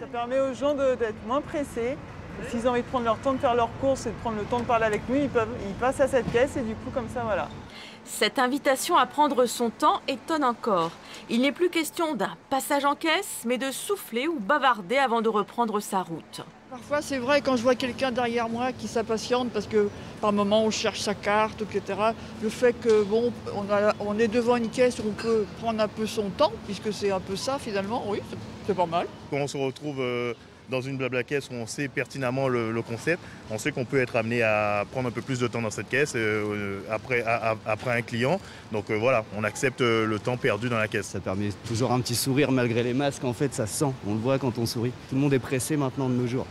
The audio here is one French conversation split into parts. Ça permet aux gens d'être moins pressés. S'ils ont envie de prendre leur temps de faire leurs courses et de prendre le temps de parler avec nous, ils passent à cette caisse et du coup, comme ça, voilà. Cette invitation à prendre son temps étonne encore. Il n'est plus question d'un passage en caisse, mais de souffler ou bavarder avant de reprendre sa route. Parfois, c'est vrai, quand je vois quelqu'un derrière moi qui s'impatiente parce que par moment, on cherche sa carte, etc. Le fait que, bon, on est devant une caisse où on peut prendre un peu son temps, puisque c'est un peu ça, finalement, oui, c'est pas mal. Quand on se retrouve... dans une blabla caisse où on sait pertinemment le concept, on sait qu'on peut être amené à prendre un peu plus de temps dans cette caisse après un client. Donc voilà, on accepte le temps perdu dans la caisse. Ça permet toujours un petit sourire malgré les masques. En fait, ça se sent, on le voit quand on sourit. Tout le monde est pressé maintenant de nos jours.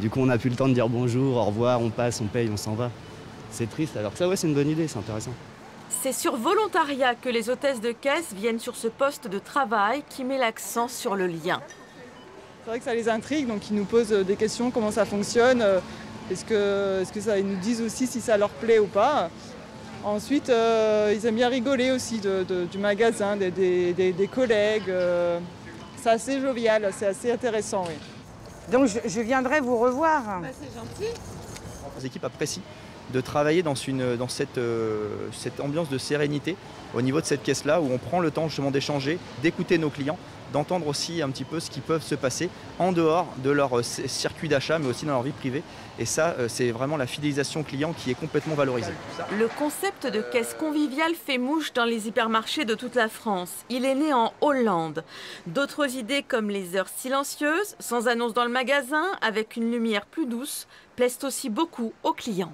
Du coup, on n'a plus le temps de dire bonjour, au revoir, on passe, on paye, on s'en va. C'est triste, alors que ça, ouais, c'est une bonne idée, c'est intéressant. C'est sur volontariat que les hôtesses de caisse viennent sur ce poste de travail qui met l'accent sur le lien. C'est vrai que ça les intrigue, donc ils nous posent des questions, comment ça fonctionne, est-ce que ça, ils nous disent aussi si ça leur plaît ou pas. Ensuite, ils aiment bien rigoler aussi du magasin, des collègues. C'est assez jovial, c'est assez intéressant, oui. Donc je viendrai vous revoir. Bah, c'est gentil. Les équipes apprécient de travailler dans cette ambiance de sérénité au niveau de cette caisse-là, où on prend le temps justement d'échanger, d'écouter nos clients, d'entendre aussi un petit peu ce qui peut se passer en dehors de leur circuit d'achat, mais aussi dans leur vie privée. Et ça, c'est vraiment la fidélisation client qui est complètement valorisée. Le concept de caisse conviviale fait mouche dans les hypermarchés de toute la France. Il est né en Hollande. D'autres idées comme les heures silencieuses, sans annonce dans le magasin, avec une lumière plus douce, plaisent aussi beaucoup aux clients.